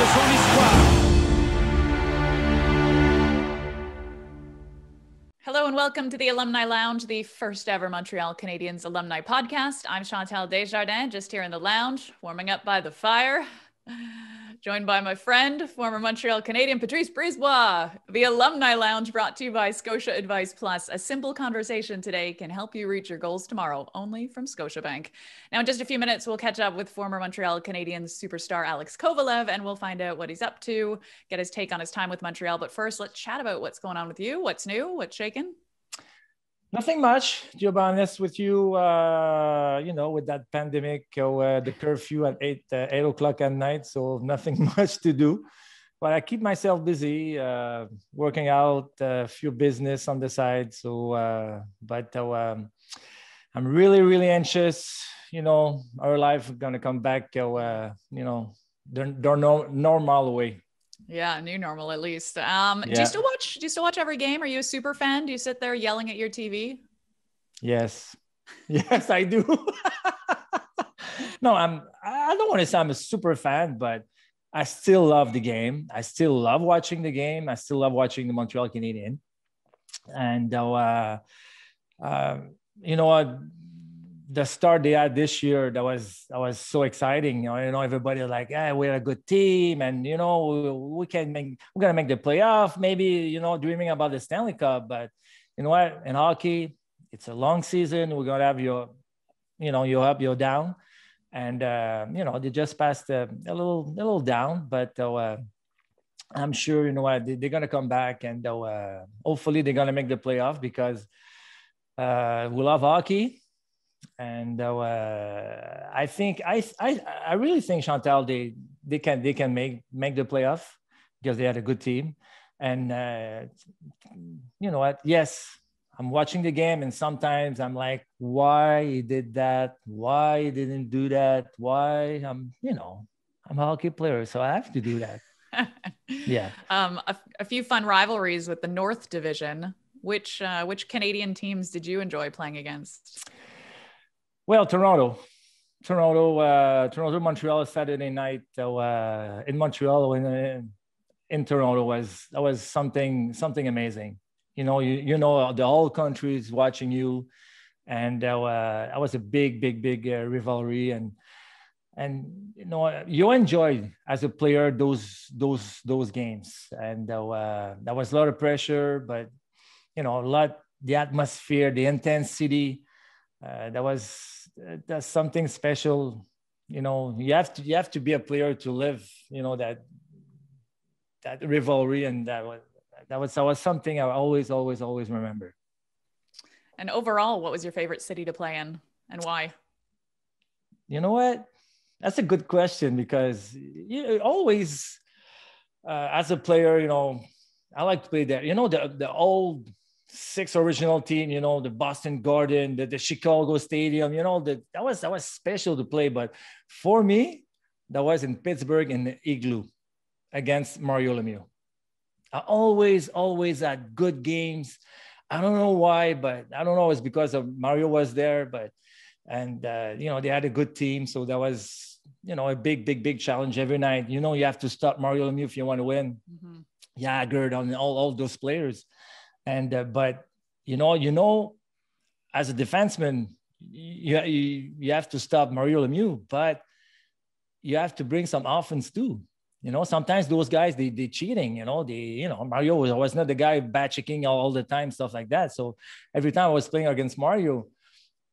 de son histoire. Hello and welcome to the Alumni Lounge, the first ever Montreal Canadiens alumni podcast. I'm Chantal Desjardins, just here in the lounge, warming up by the fire. Joined by my friend, former Montreal Canadian, Patrice Brisebois. The Alumni Lounge brought to you by Scotia Advice Plus. A simple conversation today can help you reach your goals tomorrow, only from Scotiabank. Now, in just a few minutes, we'll catch up with former Montreal Canadiens superstar Alex Kovalev, and we'll find out what he's up to, get his take on his time with Montreal. But first, let's chat about what's going on with you. What's new? What's shaking? Nothing much, to be honest with you, you know, with that pandemic, the curfew at 8 o'clock at night, so nothing much to do. But I keep myself busy, working out, a few business on the side. So, I'm really anxious, you know, our life is going to come back, you know, the normal way. Yeah, new normal at least. Yeah. Do you still watch every game? Are you a super fan? Do you sit there yelling at your TV? Yes, I do. No, I don't want to say I'm a super fan, but I still love the game. I still love watching the game. I still love watching the Montreal Canadiens. And you know what? The start they had this year, that was so exciting. You know, everybody was like, "Yeah, we're a good team, and you know, we're gonna make the playoff." Maybe, you know, dreaming about the Stanley Cup, but you know what? In hockey, it's a long season. We're gonna have your up, your down, and you know, they just passed a little down, but I'm sure you know what they're gonna come back, and hopefully they're gonna make the playoff because we love hockey. And I think I really think, Chantal, they can make the playoff because they had a good team. And you know what? Yes, I'm watching the game, and sometimes I'm like, why he did that? Why he didn't do that? Why I'm a hockey player, so I have to do that. Yeah. A few fun rivalries with the North Division. Which Canadian teams did you enjoy playing against? Well, Toronto, Montreal Saturday night in Montreal in Toronto was something amazing. You know, you know the whole country is watching you, and that was a big rivalry. And you know, you enjoyed as a player those games, and that was a lot of pressure, but you know, the atmosphere, the intensity. That's something special. You know, you have to be a player to live, you know, that rivalry, and that was something I always remember. And overall, what was your favorite city to play in, and why? You know what? That's a good question, because you always, as a player, you know, I like to play there. You know, the old six original team, you know, the Boston Garden, the Chicago Stadium, you know, that was special to play. But for me, that was in Pittsburgh in the Igloo against Mario Lemieux. I always had good games. I don't know why, but I don't know. It's because of Mario was there, and you know, they had a good team. So that was, you know, a big challenge every night. You know, you have to stop Mario Lemieux if you want to win. Mm-hmm. Jagr on all those players. And but you know, as a defenseman, you have to stop Mario Lemieux, but you have to bring some offense too. You know, sometimes those guys they cheating. You know, Mario was not the guy back checking all the time, stuff like that. So every time I was playing against Mario,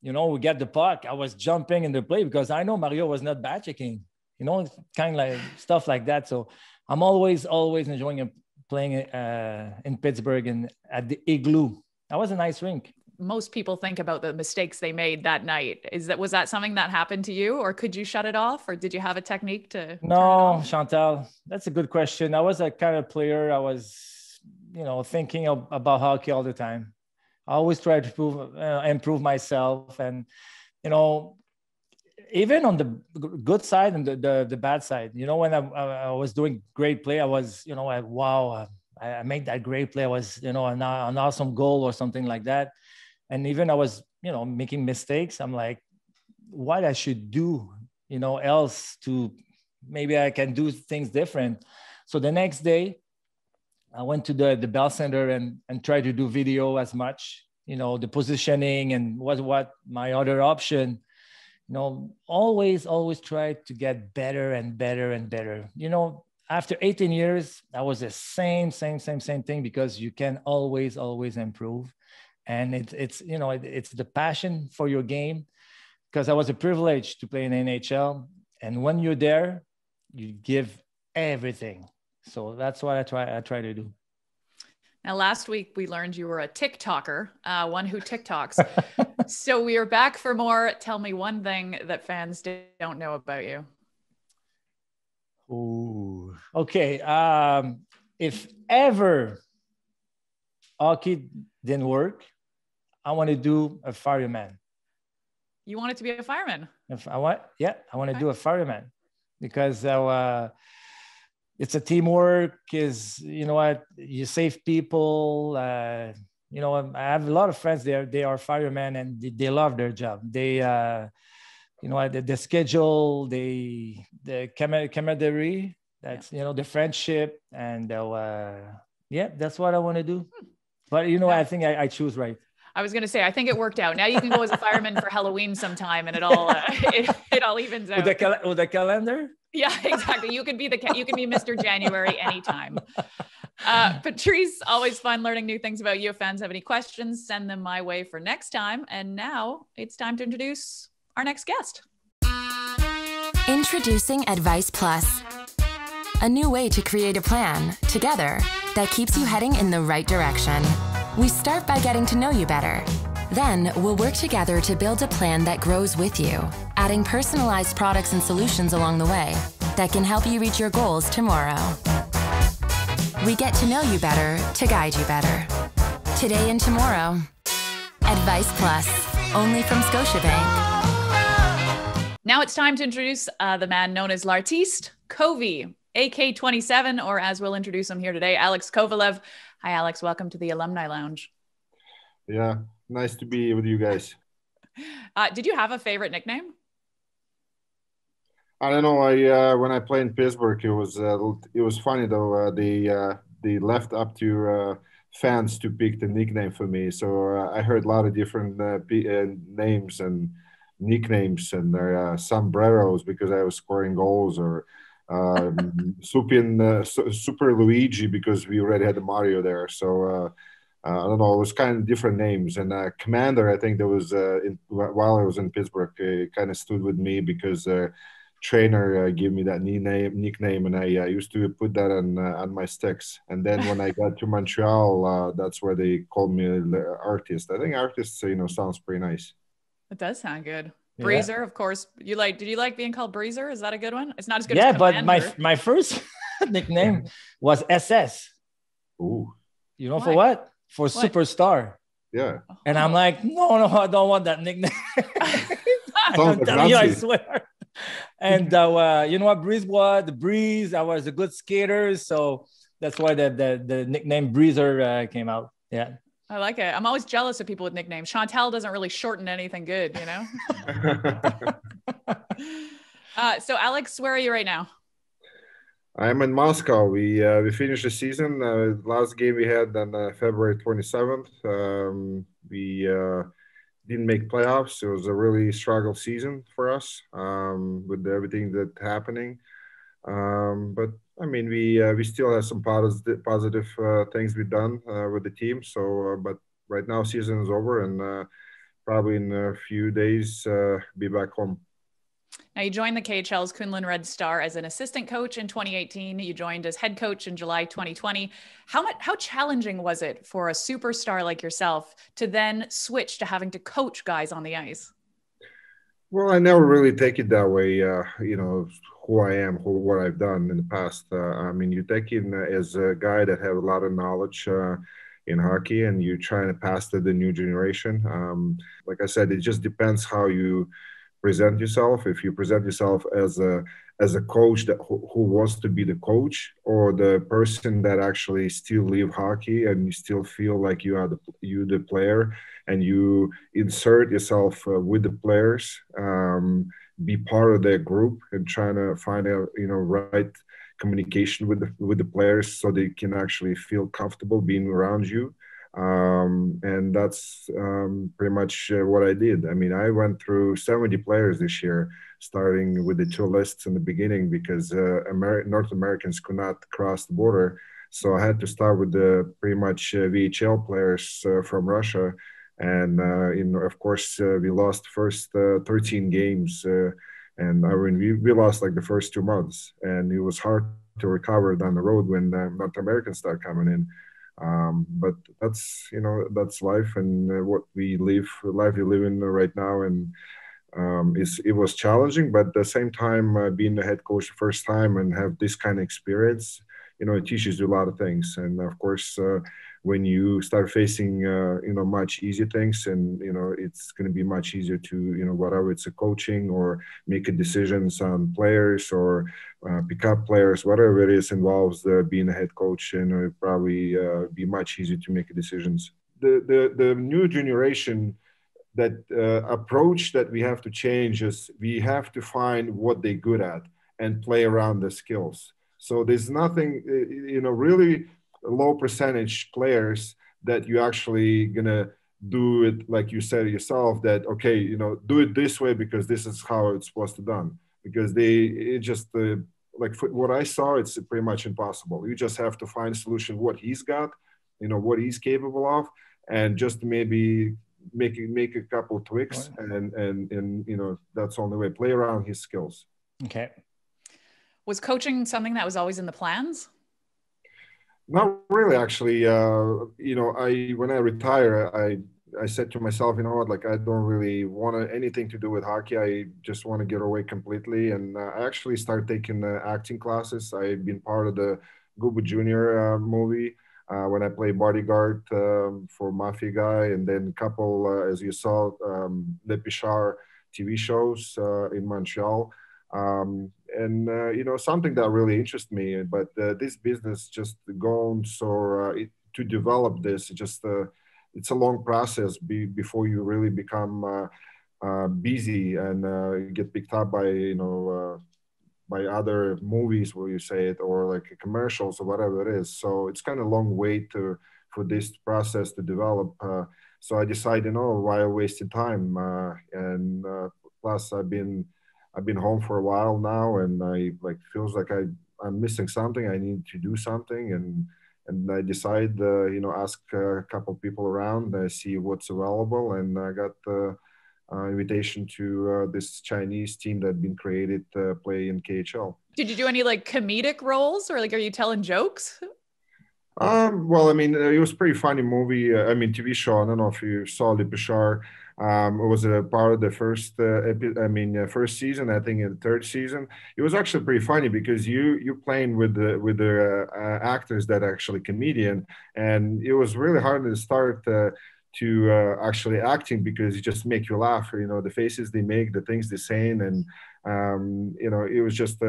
you know, we get the puck, I was jumping in the play because I know Mario was not back checking. You know, kind of like stuff like that. So I'm always enjoying him. Playing in Pittsburgh and at the Igloo. That was a nice rink. Most people think about the mistakes they made that night. Was that something that happened to you, or could you shut it off, or did you have a technique to? No, Chantal, that's a good question. I was that kind of player. I was, you know, thinking about hockey all the time. I always tried to improve myself, and you know, even on the good side and the bad side, you know, when I was doing great play, I was, you know, like, wow, I made that great play. I was, you know, an awesome goal or something like that. And even I was, you know, making mistakes. I'm like, what I should do, you know, else to maybe I can do things different. So the next day, I went to the Bell Center and tried to do video as much, you know, the positioning and what my other option, you know, always try to get better and better and better. You know, after 18 years, I was the same thing, because you can always improve. And it's you know, it's the passion for your game, because I was a privilege to play in NHL. And when you're there, you give everything. So that's what I try to do. Now, last week we learned you were a TikToker, one who TikToks. So we are back for more. Tell me one thing that fans don't know about you. Ooh. Okay. If ever hockey didn't work, I want to do a fireman. You want it to be a fireman? I want to do a fireman, because it's a teamwork. Is, you know what, you save people. You know, I have a lot of friends there. They are firemen and they love their job. They, you know, the schedule, the camaraderie. That's you know, the friendship, and yeah, that's what I want to do. But you know, I think I choose right. I was going to say, I think it worked out. Now you can go as a fireman for Halloween sometime, and it all evens out. With the calendar? Yeah, exactly. You could be Mr. January anytime. Patrice, always fun learning new things about you. If fans have any questions, send them my way for next time. And now it's time to introduce our next guest. Introducing Advice Plus, a new way to create a plan together that keeps you heading in the right direction. We start by getting to know you better. Then we'll work together to build a plan that grows with you, adding personalized products and solutions along the way that can help you reach your goals tomorrow. We get to know you better to guide you better. Today and tomorrow. Advice Plus, only from Scotiabank. Now it's time to introduce the man known as l'artiste, Kovy, AK-27, or as we'll introduce him here today, Alex Kovalev. Hi, Alex. Welcome to the Alumni Lounge. Yeah, nice to be with you guys. Did you have a favorite nickname? I don't know. When I played in Pittsburgh, it was funny though. They left up to fans to pick the nickname for me. So I heard a lot of different names and nicknames, and sombreros because I was scoring goals, or Super Luigi because we already had the Mario there. So I don't know, it was kind of different names. And Commander, I think there was while I was in Pittsburgh, it kind of stood with me because trainer gave me that nickname, and I used to put that on my sticks. And then when I got to Montreal, that's where they called me artist. I think artist, you know, sounds pretty nice. It does sound good. Breezer, yeah. Of course. Did you like being called Breezer? Is that a good one? It's not as good. Yeah, as Commander. But my first nickname was SS. Ooh. You know, for what? Superstar. Yeah. And I'm like, no, I don't want that nickname. I'm telling you, I swear. And you know what, Brisebois, the Breeze. I was a good skater, so that's why the nickname Breezer came out. Yeah. I like it. I'm always jealous of people with nicknames. Chantal doesn't really shorten anything good, you know? So Alex, where are you right now? I'm in Moscow. We finished the season. Last game we had on February 27th. We didn't make playoffs. It was a really struggle season for us with everything that's happening. But I mean, we still have some positive things we've done with the team. So, but right now season is over, and probably in a few days, be back home. Now you joined the KHL's Kunlun Red Star as an assistant coach in 2018. You joined as head coach in July 2020. How challenging was it for a superstar like yourself to then switch to having to coach guys on the ice? Well, I never really take it that way, you know, who I am, what I've done in the past. I mean, you take it as a guy that have a lot of knowledge in hockey, and you're trying to pass to the new generation. Like I said, it just depends how you present yourself. If you present yourself as a coach that who wants to be the coach, or the person that actually still live hockey and you still feel like you are the player, and you insert yourself with the players, be part of their group and trying to find out, you know, right communication with the players so they can actually feel comfortable being around you. And that's pretty much what I did. I mean, I went through 70 players this year, starting with the two lists in the beginning because North Americans could not cross the border. So I had to start with the pretty much VHL players from Russia. And, you know, of course, we lost first 13 games. And I mean, we lost like the first 2 months. And it was hard to recover down the road when North Americans start coming in. But that's, you know, that's life and what we live, the life we live in right now. And it was challenging, but at the same time, being the head coach the first time and have this kind of experience, you know, it teaches you a lot of things. And of course, when you start facing, you know, much easier things and, you know, it's going to be much easier to, you know, whatever it's a coaching or making decisions on players or pick up players, whatever it is involves being a head coach, and it probably be much easier to make decisions. The new generation, that approach that we have to change is we have to find what they're good at and play around the skills. So there's nothing, you know, really low percentage players that you actually gonna do it like you said yourself that, okay, you know, do it this way because this is how it's supposed to be done. Because it just, like what I saw, it's pretty much impossible. You just have to find a solution, what he's got, you know, what he's capable of, and just maybe make a couple tweaks and, you know, that's the only way, play around his skills. Okay. Was coaching something that was always in the plans? Not really, actually. You know, when I retire, I said to myself, you know what, like I don't really want anything to do with hockey. I just want to get away completely. And I actually started taking acting classes. I've been part of the Gugu Junior movie when I played bodyguard for Mafia Guy, and then a couple, as you saw, Le Bouchard TV shows in Montreal. And, you know, something that really interests me, but this business just gone. So to develop this, it's a long process before you really become busy and get picked up by, you know, by other movies where you say it, or like commercials or whatever it is. So it's kind of a long wait for this process to develop. So I decided, oh, why wasted time? And plus I've been home for a while now, and I like feels like I'm missing something. I need to do something, and I decide, you know, ask a couple people around, see what's available, and I got an invitation to this Chinese team that had been created play in KHL. Did you do any like comedic roles, or like are you telling jokes? Well, I mean, it was a pretty funny movie. I mean, TV show. I don't know if you saw Le Bouchard. It was a part of the first season, I think in the third season. It was actually pretty funny because you're playing with the actors that are actually comedian, and it was really hard to start to actually acting because it just make you laugh, you know, the faces they make, the things they're saying, and, you know, it was just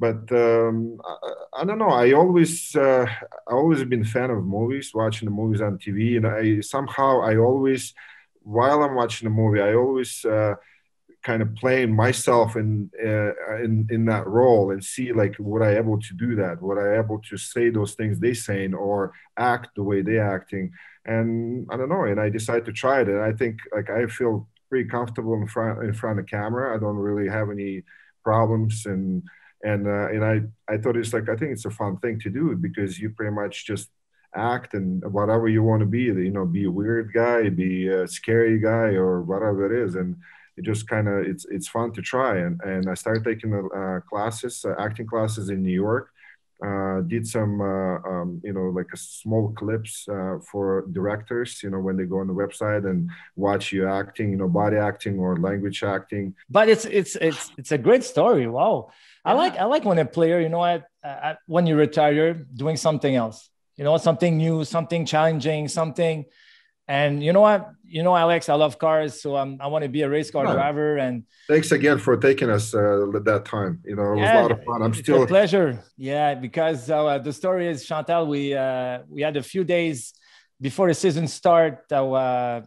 but I don't know. I always been a fan of movies, watching the movies on TV, and I always, while I'm watching the movie, I always kind of playing myself in that role and see like, would I able to do that? Would I able to say those things they saying or act the way they acting? And I don't know. And I decided to try it, and I think like I feel pretty comfortable in front of camera. I don't really have any problems and I thought it's like, I think it's a fun thing to do because you pretty much just act and whatever you want to be, you know, be a weird guy, be a scary guy or whatever it is. And it just kind of, it's fun to try. And I started taking classes, acting classes in New York, did some, you know, like a small clips for directors, you know, when they go on the website and watch you acting, you know, body acting or language acting. But it's a great story. Wow. Yeah. I like when a player, you know, when you retire, doing something else, you know, something new, something challenging, something. And you know what, you know, Alex, I love cars. So I want to be a race car driver. And thanks again for taking us that time. You know, it was a lot of fun. It's still a pleasure. Yeah, because the story is, Chantal, we had a few days before the season start. I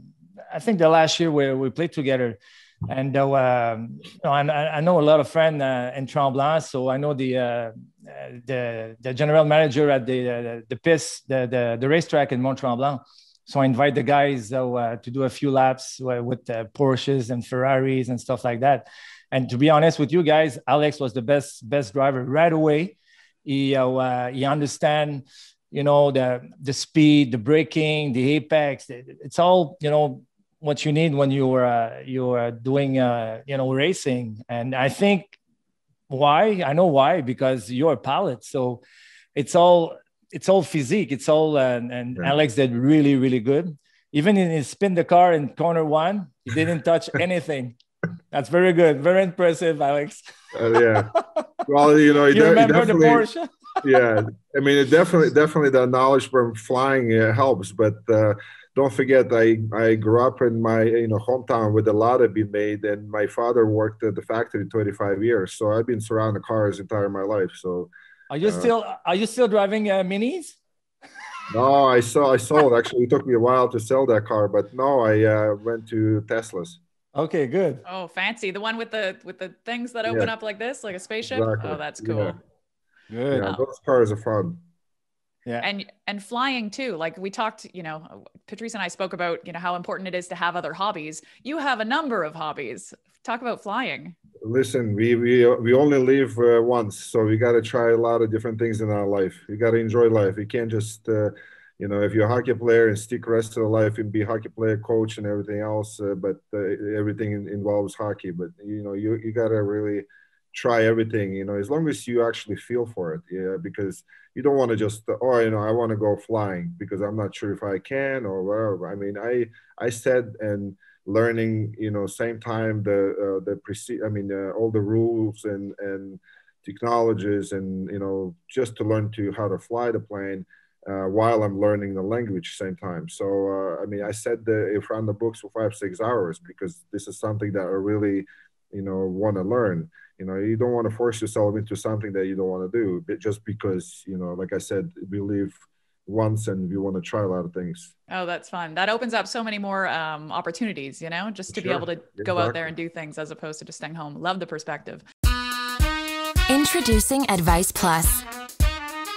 think the last year where we played together. And I know a lot of friends in Tremblant, so I know the general manager at the racetrack in Mont-Tremblant. So I invite the guys to do a few laps with Porsches and Ferraris and stuff like that. And to be honest with you guys, Alex was the best driver right away. He understand, you know, the speed, the braking, the apex. It's all, you know, what you need when you are doing, you know, racing. And I think why, I know why, because you're a pilot. So it's all physique. It's all, and right. Alex did really, really good. Even in his spin the car in corner one, he didn't touch anything. That's very good. Very impressive, Alex. Yeah. Well, you know, you remember the Porsche? Yeah. I mean, it definitely the knowledge from flying helps. But don't forget, I grew up in my hometown with a lot of be made, and my father worked at the factory 25 years. So I've been surrounded cars entire my life. So are you still driving minis? No, I sold. Actually, it took me a while to sell that car, but no, I went to Teslas. Okay, good. Oh, fancy. The one with the things that open up like this, like a spaceship. Exactly. Oh, that's cool. Yeah. Good. Yeah, those cars are fun. Yeah. And flying too. Like we talked, Patrice and I spoke about, how important it is to have other hobbies. You have a number of hobbies. Talk about flying. Listen, we only live once, so we got to try a lot of different things in our life. We got to enjoy life. You can't just if you're a hockey player and stick rest of the life and be a hockey player, coach, and everything else, but everything involves hockey. But, you got to really try everything, as long as you actually feel for it, because you don't want to just, I want to go flying because I'm not sure if I can or whatever. I mean, I said and learning, same time, all the rules and technologies and, just to learn how to fly the plane. While I'm learning the language same time. So, I said if I'm on the books for 5-6 hours, because this is something that I really, want to learn. You don't want to force yourself into something that you don't want to do, but just because, like I said, we live once and we want to try a lot of things. Oh, that's fun. That opens up so many more opportunities, just to be able to go out there and do things as opposed to just staying home. Love the perspective. Introducing Advice Plus.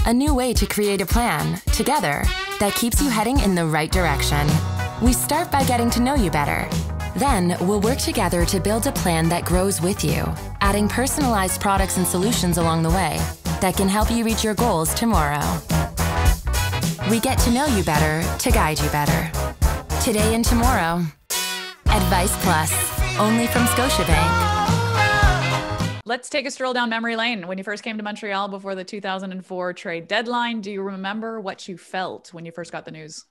A new way to create a plan, together, that keeps you heading in the right direction. We start by getting to know you better. Then, we'll work together to build a plan that grows with you, adding personalized products and solutions along the way that can help you reach your goals tomorrow. We get to know you better to guide you better. Today and tomorrow. Advice Plus, only from Scotiabank. Let's take a stroll down memory lane. When you first came to Montreal before the 2004 trade deadline, do you remember what you felt when you first got the news?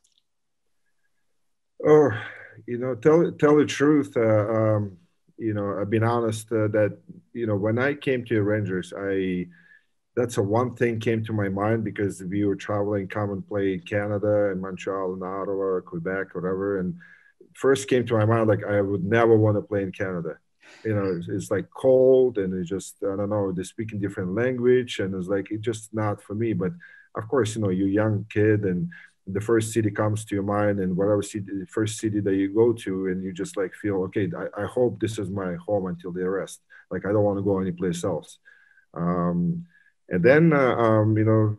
Oh, tell the truth. I've been honest that, when I came to Rangers, that's the one thing came to my mind, because we were traveling, come and play in Canada and Montreal and Ottawa, Quebec, whatever. And first came to my mind, like, I would never want to play in Canada. It's like cold, and it's just, I don't know, they speak in different language, and it's like, it's just not for me. But of course, you're a young kid, and the first city comes to your mind, and whatever city, the first city that you go to, and you just like feel, okay, I hope this is my home until the arrest. Like, I don't want to go anyplace else. And then,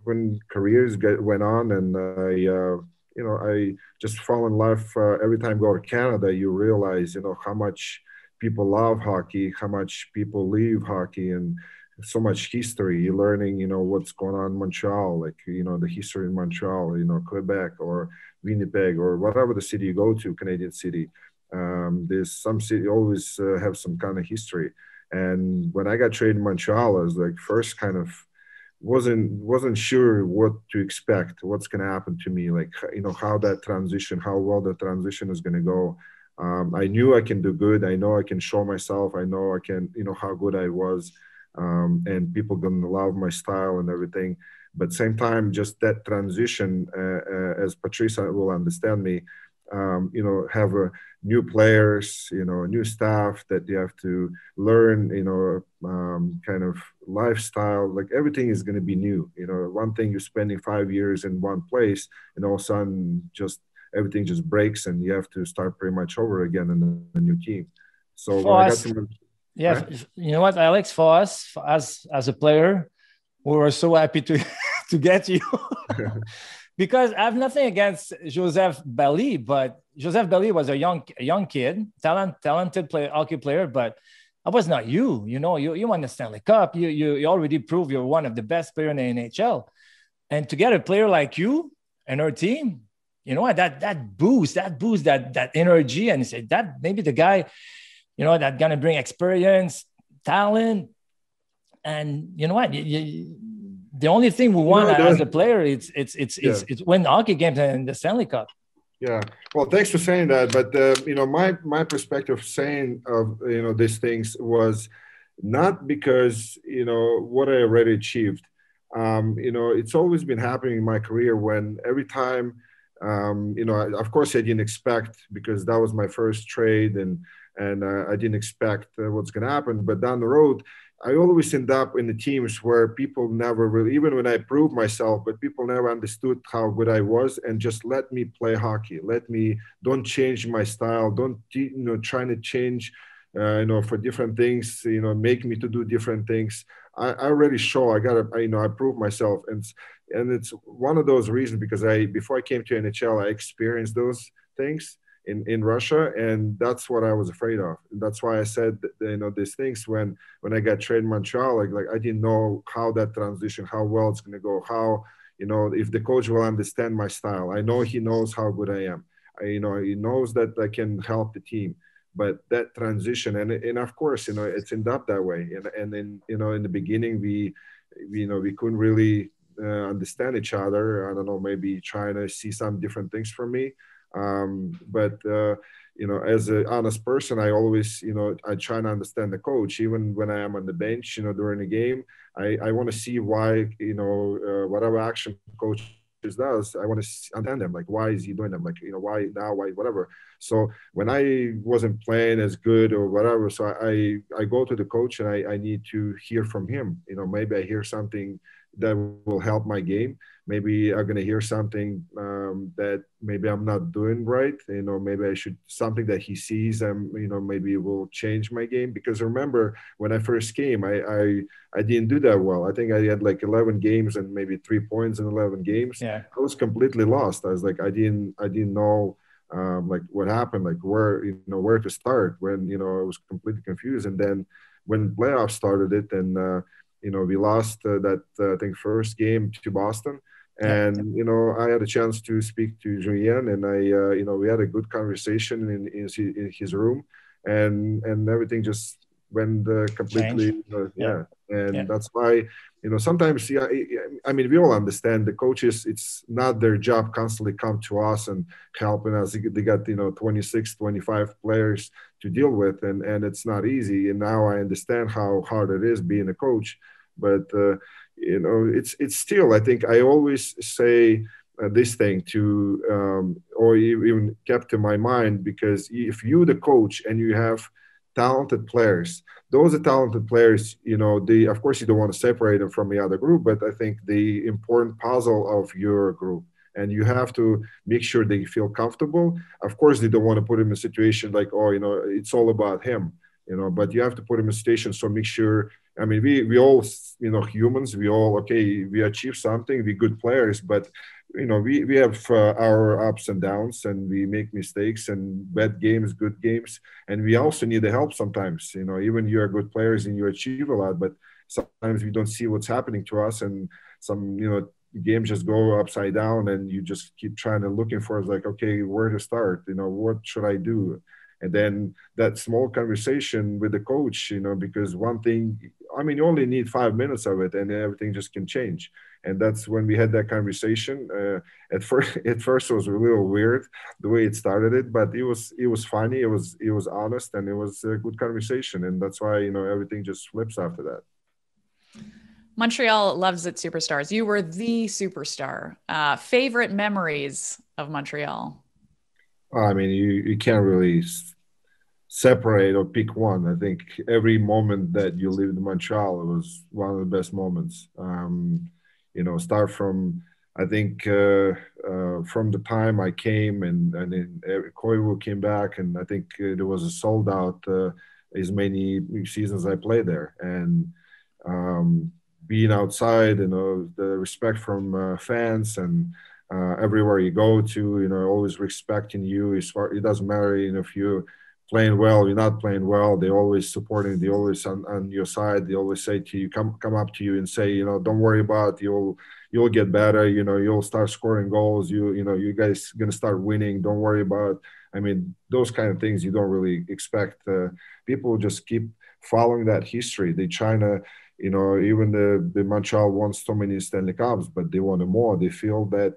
when careers went on, and I just fell in love. Every time I go to Canada, you realize, how much people love hockey, how much people leave hockey, and so much history. You're learning, what's going on in Montreal, like, the history in Montreal, Quebec or Winnipeg or whatever the city you go to, Canadian city. There's some city always have some kind of history. And when I got traded in Montreal, I was like, first kind of wasn't sure what to expect, what's going to happen to me, like, how well the transition is going to go. I knew I can do good. I know I can show myself. I know I can, how good I was, and people gonna love my style and everything. But same time, just that transition, as Patrice will understand me, have new players, new staff that you have to learn, kind of lifestyle. Like, everything is gonna be new. One thing you're spending 5 years in one place, and all of a sudden, just everything just breaks, and you have to start pretty much over again in a new team. So you know what, Alex, for us as a player, we were so happy to to get you. Because I have nothing against Joseph Bailly, but Joseph Bailly was a young kid, talented hockey player, but I was not you. You know, you won the Stanley Cup. You already proved you're one of the best players in the NHL. And to get a player like you and our team, you know what, that boost, that energy, and say that maybe the guy, you know, that gonna bring experience, talent, and you know what, the only thing we want as a player, it's win hockey games and the Stanley Cup. Yeah. Well, thanks for saying that. But you know, my perspective of these things was not because what I already achieved. It's always been happening in my career when every time, of course I didn't expect, because that was my first trade and I didn't expect what's going to happen. But down the road, I always end up in the teams where people never really, even when I proved myself, but people never understood how good I was, and just let me play hockey. Don't change my style. Don't, trying to change, for different things, make me to do different things. I already show, I proved myself. And it's one of those reasons, because before I came to NHL, I experienced those things in Russia, and that's what I was afraid of. And that's why I said, these things when I got traded in Montreal, I didn't know how that transition, how well it's going to go, how, if the coach will understand my style. I know he knows how good I am. He knows that I can help the team. But that transition, and of course, it's ended up that way. And then, in the beginning, we couldn't really understand each other. I don't know, maybe trying to see some different things from me. As an honest person, I always, I try to understand the coach, even when I am on the bench, during the game. I want to see why, whatever action coach does, I want to understand them. Like, why is he doing them? Like, why now? Why whatever? So when I wasn't playing as good or whatever, so I go to the coach and I need to hear from him. Maybe I hear something that will help my game. Maybe I'm gonna hear something that maybe I'm not doing right. Maybe I should something that he sees. Maybe it will change my game. Because remember when I first came, I didn't do that well. I think I had like 11 games and maybe 3 points in 11 games. Yeah. I was completely lost. I was like, I didn't know what happened, like where to start. When I was completely confused. And then when playoffs started, it and we lost I think first game to Boston. And I had a chance to speak to Julien, and we had a good conversation in his room, and everything just went completely. That's why sometimes we all understand the coaches. It's not their job constantly come to us and helping us. They got 25 players to deal with, and it's not easy. And now I understand how hard it is being a coach. But it's still. I think I always say this thing to, or even kept in my mind, because if you the coach and you have talented players, those are talented players. They, of course, you don't want to separate them from the other group, but I think the important puzzle of your group, and you have to make sure they feel comfortable. Of course, they don't want to put him in a situation like, it's all about him, but you have to put him in a situation. So make sure, I mean, we all, humans, we achieve something, we're good players, but we have our ups and downs, and we make mistakes and bad games, good games. And we also need the help sometimes, even you're good players and you achieve a lot, but sometimes we don't see what's happening to us, and some, games just go upside down, and you just keep trying to looking for it, like, okay, where to start? What should I do? And then that small conversation with the coach, because one thing, you only need 5 minutes of it, and everything just can change. And that's when we had that conversation. At first, it was a little weird the way it started, but it was funny. It was honest, and it was a good conversation. And that's why everything just flips after that. Montreal loves its superstars. You were the superstar. Favorite memories of Montreal? You can't really separate or pick one. I think every moment that you lived in Montreal was one of the best moments. Start from I think from the time I came and then Koivu came back, and I think there was a sold out as many seasons I played there. And being outside, you know, the respect from fans and everywhere you go to, you know, always respecting you. It doesn't matter, you know, if you're playing well, you're not playing well, they're always supporting, they're always on your side. They always say to you, come up to you and say, you know, don't worry about it. You'll get better, you know, you'll start scoring goals, you know, you guys going to start winning, don't worry about it. I mean, those kind of things you don't really expect. People just keep following that history. They trying to, you know, even the Montreal won so many Stanley Cups, but they wanted more. They feel that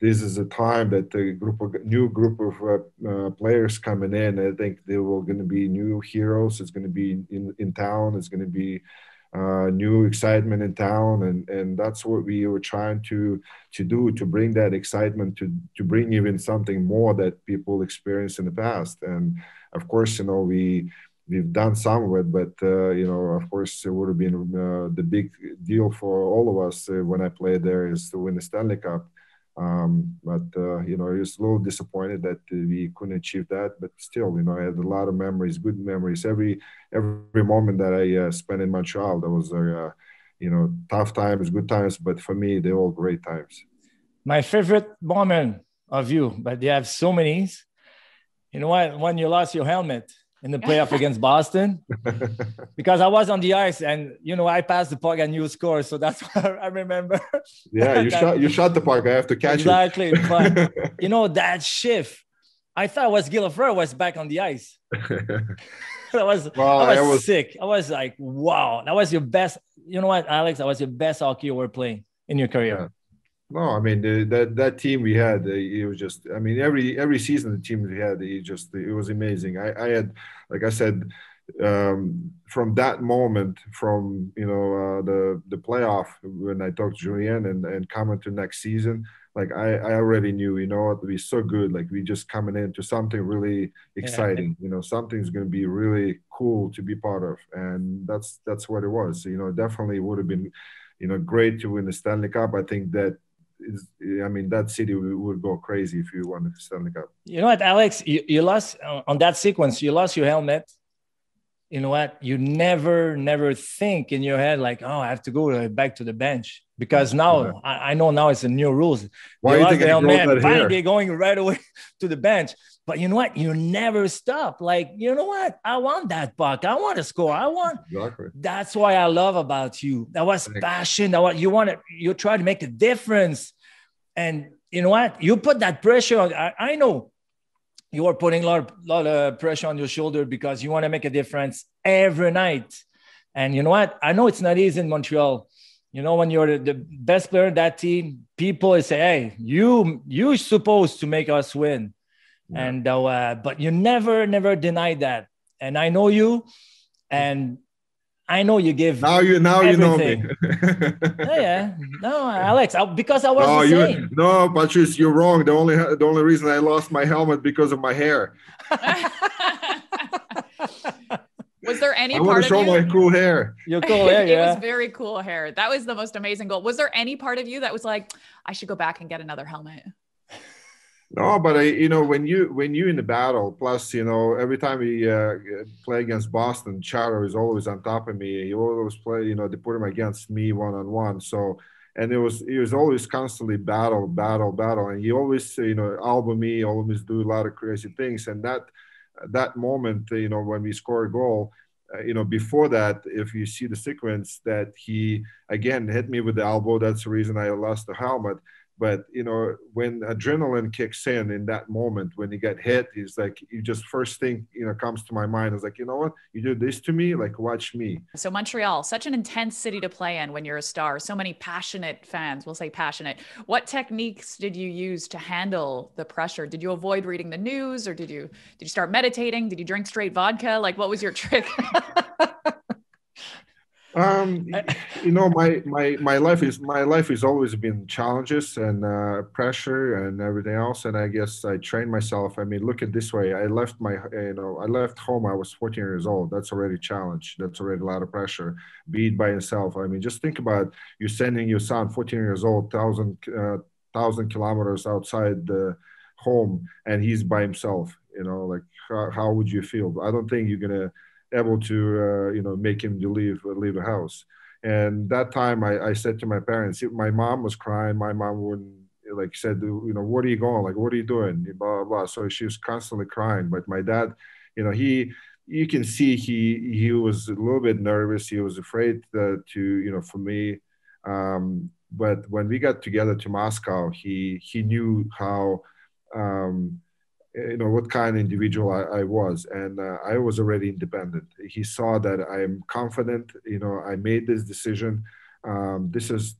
this is a time that a new group of players coming in. I think they were going to be new heroes. It's going to be in town. It's going to be new excitement in town, and that's what we were trying to do, to bring that excitement, to bring even something more that people experienced in the past. And of course, you know, we've done some of it, but you know, of course, it would have been the big deal for all of us when I played there is to win the Stanley Cup. But you know, I was a little disappointed that we couldn't achieve that. But still, you know, I had a lot of memories, good memories. Every moment that I spent in Montreal, that was, you know, tough times, good times. But for me, they're all great times. My favorite moment of you, but you have so many. You know what? When you lost your helmet in the playoff against Boston, because I was on the ice and, you know, I passed the puck and you scored. So that's what I remember. Yeah, you shot the puck. I have to catch it. Exactly. But, you know, that shift, I thought was Gillefleur was back on the ice. I was sick. I was like, wow, that was your best. You know what, Alex? That was your best hockey you were playing in your career. Yeah. No, I mean, that team we had, it was just, I mean, every season the team we had, it was amazing. I had, like I said, from that moment, from, you know, the playoff, when I talked to Julien and coming to next season, like I already knew, you know, we're so good. Like we just coming into something really exciting, you know, something's going to be really cool to be part of. And that's what it was. You know, definitely would have been, you know, great to win the Stanley Cup. I think that, I mean, that city would go crazy if you won the Stanley Cup. You know what, Alex? You lost on that sequence. You lost your helmet. You know what? You never think in your head like, oh, I have to go back to the bench, because now I know now it's the new rules. Why you think the helmet? They're going right away to the bench. But you know what? You never stop. Like, you know what? I want that puck. I want to score. Exactly. That's what I love about you. That was passion. You try to make a difference. And you know what? You put that pressure on. I know you are putting a lot of pressure on your shoulder because you want to make a difference every night. And you know what? I know it's not easy in Montreal. You know, when you're the best player in that team, people say, hey, you're supposed to make us win. Yeah. And but you never denied that, and I know you, and I know you give. Now everything. You know me. Yeah, no, Alex, because I was the same. No, Patrice, you're wrong. The only reason I lost my helmet because of my hair. Was there any part of you? I want to show my cool hair. Your cool hair, yeah. It was very cool hair. That was the most amazing goal. Was there any part of you that was like, I should go back and get another helmet? No, but you know, when you in the battle, plus, you know, every time we play against Boston, Charo is always on top of me. He always play, you know, they put him against me one-on-one. So, and it was always constantly battle. And he always, you know, elbow me, always do a lot of crazy things. And that moment, you know, when we score a goal, you know, before that, if you see the sequence that he, again, hit me with the elbow, that's the reason I lost the helmet. But, you know, when adrenaline kicks in that moment, when you get hit, it's like, you just first thing, you know, comes to my mind. It's like, you know what? You do this to me, like, watch me. So Montreal, such an intense city to play in when you're a star. So many passionate fans, we'll say passionate. What techniques did you use to handle the pressure? Did you avoid reading the news, or did you start meditating? Did you drink straight vodka? Like, what was your trick? You know, my life is always been challenges and pressure and everything else. And I guess I trained myself. I mean, look at this way. I left I left home. I was 14 years old. That's already a challenge. That's already a lot of pressure. Be it by yourself. I mean, just think about you sending your son, 14 years old, 1,000 kilometers outside the home, and he's by himself. You know, like how would you feel? I don't think you're gonna able to, make him to leave the house. And that time I said to my parents, my mom was crying. My mom wouldn't, like, said, you know, where are you going? Like, what are you doing? Blah, blah, blah. So she was constantly crying. But my dad, you know, you can see he was a little bit nervous. He was afraid for me. But when we got together to Moscow, he knew how, what kind of individual I was. And I was already independent. He saw that I'm confident, I made this decision. This is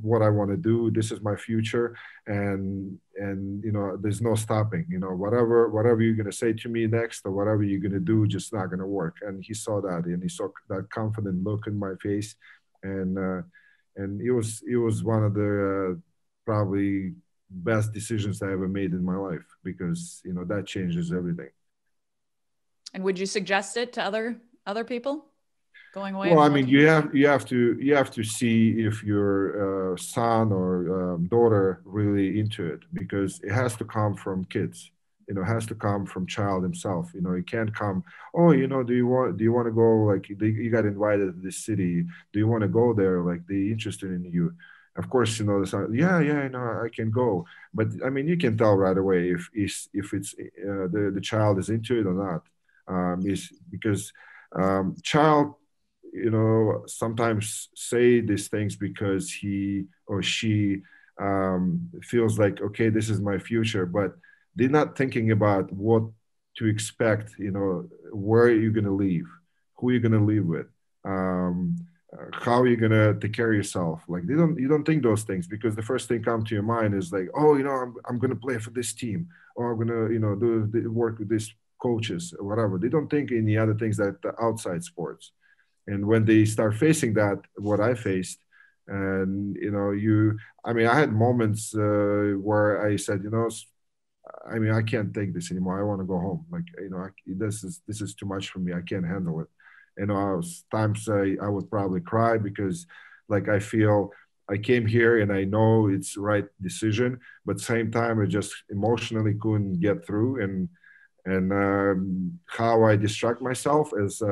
what I want to do. This is my future. And, there's no stopping, whatever you're going to say to me next or whatever you're going to do, just not going to work. And he saw that, and he saw that confident look in my face. And it was one of the, probably, best decisions I ever made in my life, because that changes everything. And would you suggest it to other people going away? Well, I mean, you have to see if your son or daughter really into it, because it has to come from kids. It has to come from child himself. It can't come, do you want to go, like, you got invited to this city, do you want to go there? Like, they interested in you. Of course, I can go. But I mean, you can tell right away if it's the child is into it or not. Because child, sometimes say these things because he or she feels like, okay, this is my future, but they're not thinking about what to expect. Where are you going to live? Who are you going to live with? How are you going to take care of yourself? Like, you don't think those things, because the first thing come to your mind is like, I'm going to play for this team, or I'm going to, do work with these coaches or whatever. They don't think any other things that the outside sports. And when they start facing that, what I faced, and, I had moments where I said, I can't take this anymore. I want to go home. Like, this is too much for me. I can't handle it. Times I would probably cry, because, like, I feel I came here and I know it's right decision, but same time I just emotionally couldn't get through. And how I distract myself is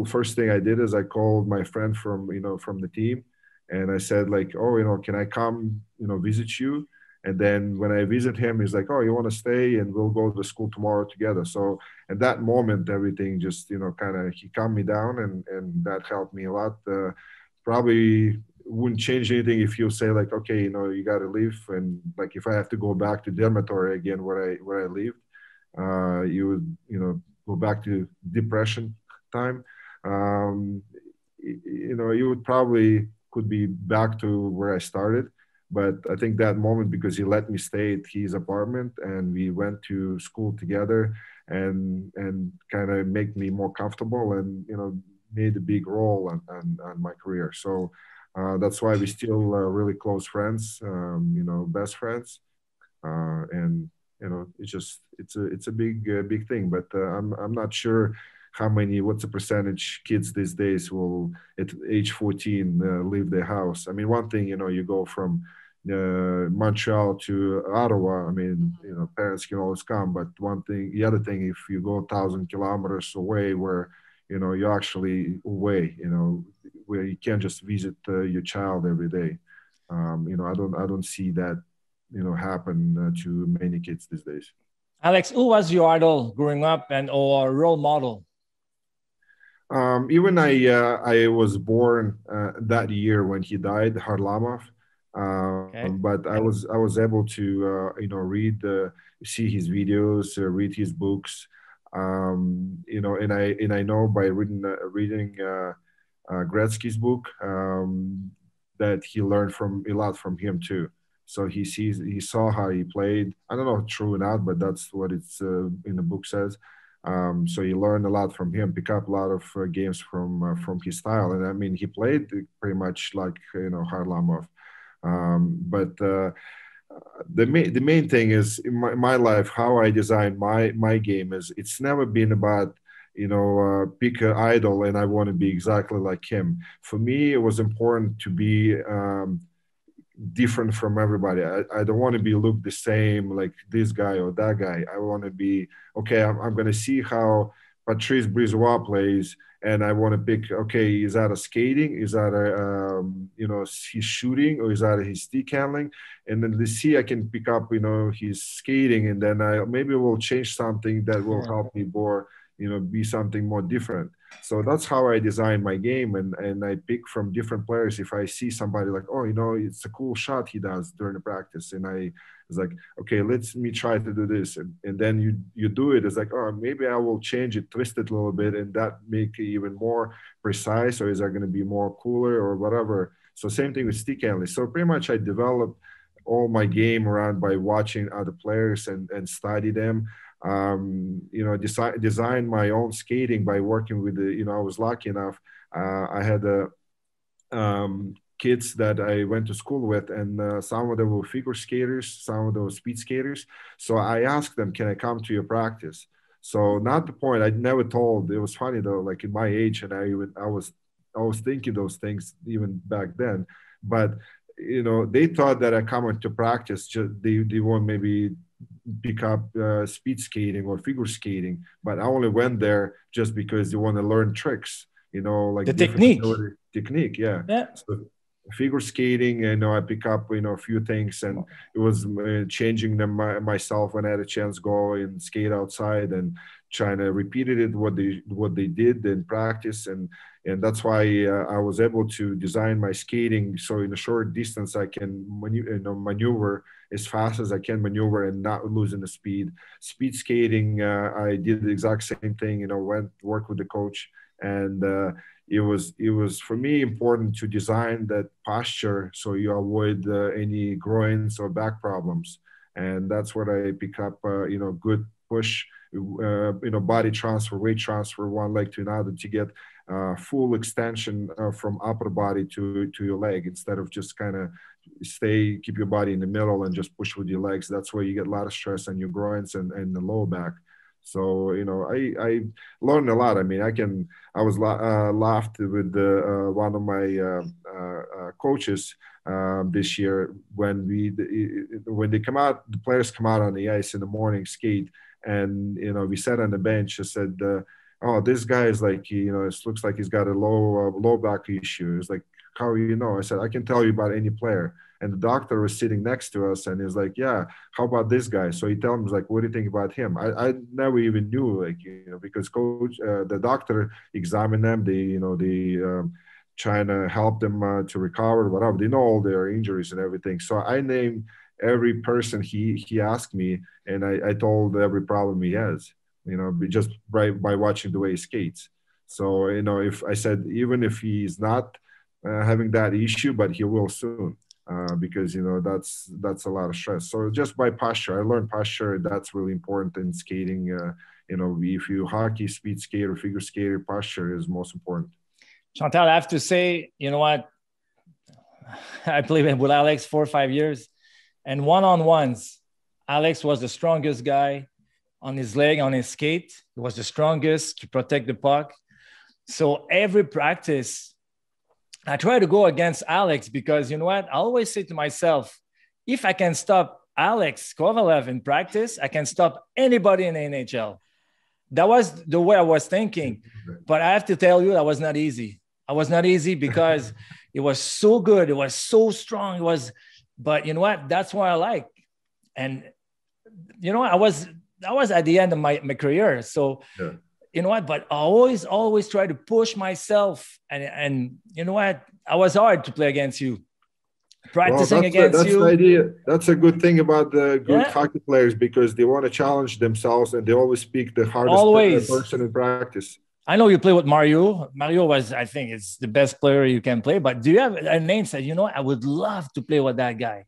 first thing I did is I called my friend from the team, and I said, like, can I come, visit you? And then when I visit him, he's like, you want to stay? And we'll go to the school tomorrow together. So at that moment, everything just, he calmed me down, and that helped me a lot. Probably wouldn't change anything if you say, like, okay, you got to leave. And, like, if I have to go back to dormitory again where I lived, you would, go back to depression time. You would probably could be back to where I started. But I think that moment, because he let me stay at his apartment and we went to school together, and kind of make me more comfortable, and, made a big role on my career. So that's why we're still really close friends, best friends. It's a big thing. But I'm not sure what's the percentage kids these days will at age 14 leave their house. I mean, one thing, you go from Montreal to Ottawa, I mean, parents can always come, but the other thing, if you go 1,000 kilometers away where, you're actually away, where you can't just visit your child every day. I don't see that, happen to many kids these days. Alex, who was your idol growing up and or role model? Even I was born that year when he died, Harlamov. But I was able to read, see his videos, read his books, and I know by reading Gretzky's book that he learned a lot from him too. So he saw how he played. I don't know if true or not, but that's what it's in the book says. So you learn a lot from him, pick up a lot of games from his style. And I mean, he played pretty much like, you know, Harlamov. The main thing is in my life, how I design my game is, it's never been about, you know, pick an idol and I want to be exactly like him. For me, it was important to be different from everybody. I don't want to be look the same like this guy or that guy. I want to be, okay, I'm going to see how Patrice Brisebois plays, and I want to pick, okay, is that a skating? Is that a, you know, his shooting, or is that his stick handling? And then let's see, I can pick up, you know, his skating, and then I maybe will change something that will help me more, you know, be something more different. So that's how I design my game, and I pick from different players. If I see somebody like, oh, you know, it's a cool shot he does during the practice, and I was like, okay, let me try to do this, and then you do it. It's like, oh, maybe I will change it, twist it a little bit, and that make it even more precise, or is that going to be more cooler or whatever. So same thing with stick handling. So pretty much I developed all my game around by watching other players and study them. You know, design my own skating by working with the, you know, I was lucky enough. I had kids that I went to school with, and some of them were figure skaters, some of them were speed skaters. So I asked them, can I come to your practice? So not the point, I never told. It was funny though, like in my age, and I was thinking those things even back then, but you know, they thought that I come to practice, just, they want maybe pick up speed skating or figure skating, but I only went there just because you want to learn tricks, you know, like the technique. Yeah. So figure skating, you know, I pick up, you know, a few things, and it was changing them myself when I had a chance, go and skate outside and trying to repeat it what they did in practice, and that's why I was able to design my skating so in a short distance I can maneuver as fast as I can maneuver and not losing the speed. Speed skating, I did the exact same thing. You know, went work with the coach, and it was for me important to design that posture so you avoid any groins or back problems, and that's what I pick up. You know, good push. You know, body transfer, weight transfer, one leg to another to get full extension from upper body to your leg, instead of just kind of keep your body in the middle and just push with your legs. That's where you get a lot of stress on your groins and the lower back. So, you know, I learned a lot. I mean, I was laughed with one of my coaches this year when they come out, the players come out on the ice in the morning, skate. And, you know, we sat on the bench. I said, oh, this guy is like, you know, it looks like he's got a low back issue. It's like, how you know? I said, I can tell you about any player. And the doctor was sitting next to us, and he's like, yeah, how about this guy? So he tells him, like, what do you think about him? I never even knew, like, you know, because coach, the doctor examined them. They, you know, they trying to help them to recover, whatever. They know all their injuries and everything. So I named every person he asked me, and I told every problem he has, you know, just by watching the way he skates. So, you know, if I said, even if he's not having that issue, but he will soon, because, you know, that's a lot of stress. So just by posture, I learned posture. That's really important in skating. You know, if you hockey, speed skater, figure skater, posture is most important. Chantal, I have to say, you know what? I played with Alex 4 or 5 years. And one-on-ones, Alex was the strongest guy on his leg, on his skate. He was the strongest to protect the puck. So every practice, I try to go against Alex because, you know what? I always say to myself, if I can stop Alex Kovalev in practice, I can stop anybody in the NHL. That was the way I was thinking. But I have to tell you, that was not easy. I was not easy because it was so good. It was so strong. It was... But you know what? That's what I like. And you know, I was at the end of my career. So yeah. You know what? But I always try to push myself. And you know what? I was hard to play against you. Practicing against you. That's the idea. That's a good thing about the good hockey players, because they want to challenge themselves and they always pick the hardest person in practice. I know you play with Mario. Mario was, I think, it's the best player you can play. But do you have a name that, you know, I would love to play with that guy?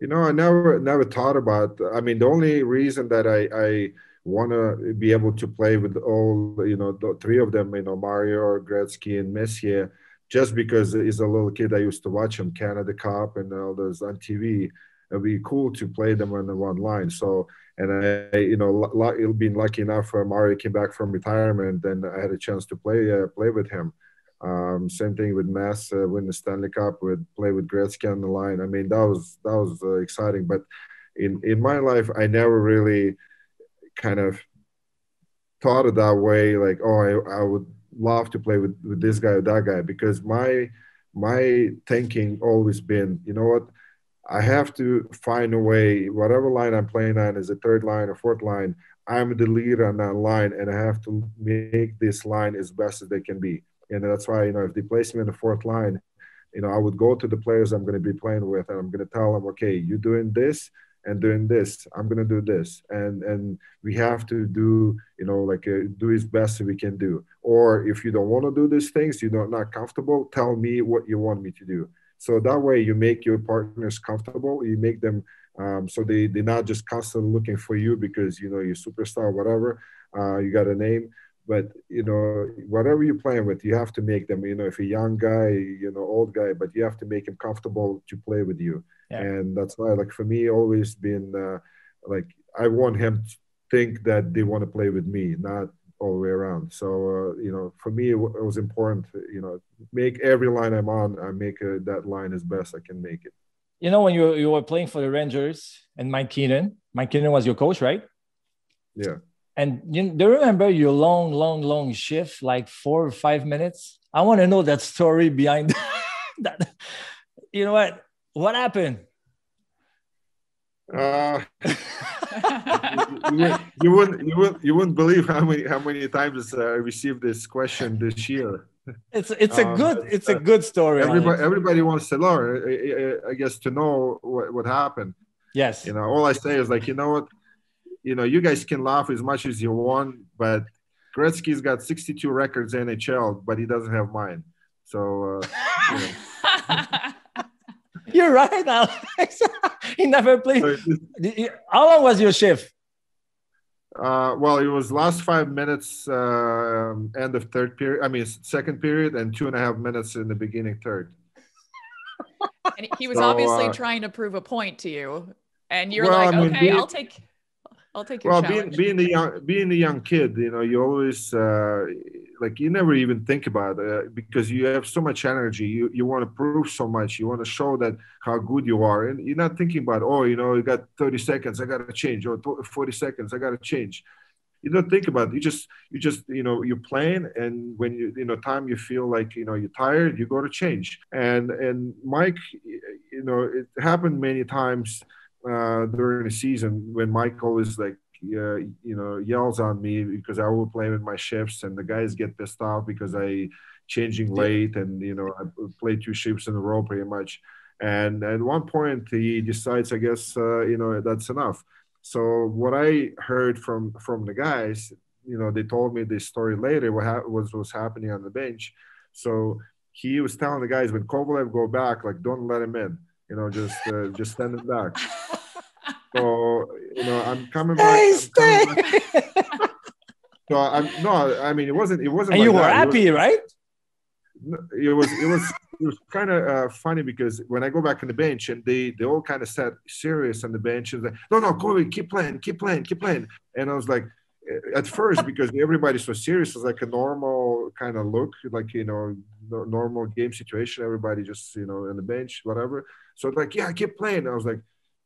You know, I never thought about. I mean, the only reason that I want to be able to play with all, you know, the three of them, you know, Mario, Gretzky, and Messier, just because as a little kid, I used to watch them, Canada Cup and all those on TV. It'd be cool to play them on the one line. So, and I, you know, it'll be lucky enough for Mario came back from retirement, and I had a chance to play with him. Same thing with Mass, win the Stanley Cup, would play with Gretzky on the line. I mean, that was exciting. But in my life, I never really kind of thought of that way, like, oh, I would love to play with this guy or that guy, because my thinking always been, you know what, I have to find a way, whatever line I'm playing on, is a third line or fourth line, I'm the leader on that line, and I have to make this line as best as they can be. And that's why, you know, if they place me in the fourth line, you know, I would go to the players I'm going to be playing with, and I'm going to tell them, okay, you're doing this and doing this, I'm going to do this. And we have to do, you know, like do as best as we can do. Or if you don't want to do these things, you're not comfortable, tell me what you want me to do. So that way you make your partners comfortable. You make them so they're not just constantly looking for you because, you know, you're a superstar, whatever, you got a name. But, you know, whatever you're playing with, you have to make them, you know, if a young guy, you know, old guy, but you have to make him comfortable to play with you. Yeah. And that's why, like, for me, always been like, I want him to think that they want to play with me, not all the way around. So, you know, for me, it was important, you know, make every line I'm on, I make that line as best I can make it. You know, when you were playing for the Rangers and Mike Keenan was your coach, right? Yeah. And do you remember your long shift, like 4 or 5 minutes? I want to know that story behind that. You know what? What happened? You wouldn't believe how many times I received this question this year. It's a good story. Everybody wants to learn, I guess, to know what happened. Yes. You know, all I say is like, you know what? You know, you guys can laugh as much as you want, but Gretzky's got 62 records in NHL, but he doesn't have mine. So, you know. You're right, Alex. He never played. How long was your shift? Well, it was last 5 minutes, end of third period. I mean, second period, and 2.5 minutes in the beginning third. And he was obviously trying to prove a point to you, and you're like, okay, I'll take your challenge. Well, being the young kid, you know, you always like, you never even think about it because you have so much energy. You want to prove so much. You want to show that how good you are, and you're not thinking about, oh, you know, you got 30 seconds, I got to change, or 40 seconds, I got to change. You don't think about it. You just, you know, you're playing, and when time you feel like, you know, you're tired, you go to change. And Mike, you know, it happened many times during the season when Mike always like, you know, yells on me because I will play with my shifts, and the guys get pissed off because I changing late, and, you know, I played 2 shifts in a row pretty much. And at one point he decides, I guess, you know, that's enough. So what I heard from the guys, you know, they told me this story later, what was happening on the bench. So he was telling the guys, when Kovalev go back, like, don't let him in. You know, just send it back. So, you know, I'm coming back. So I mean, it wasn't. And like you were happy, right? It was kind of funny because when I go back on the bench, and they all kind of sat serious on the bench and like, no, Kovy, keep playing. And I was like, at first, because everybody's so serious, it's like a normal kind of look, like, you know, normal game situation. Everybody just, you know, on the bench, whatever. So it's like, yeah, I keep playing. I was like,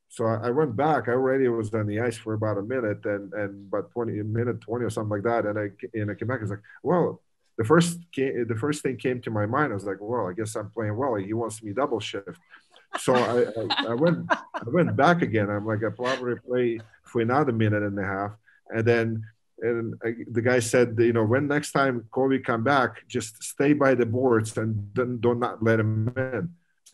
so I went back. I already was on the ice for about a minute and about 20 or something like that. And I came back. I was like, well, the first thing came to my mind. I was like, well, I guess I'm playing well. He wants me double shift. So I went back again. I'm like, I probably play for another 1.5 minutes. And then the guy said, you know, when next time Kovy come back, just stay by the boards and then do not let him in.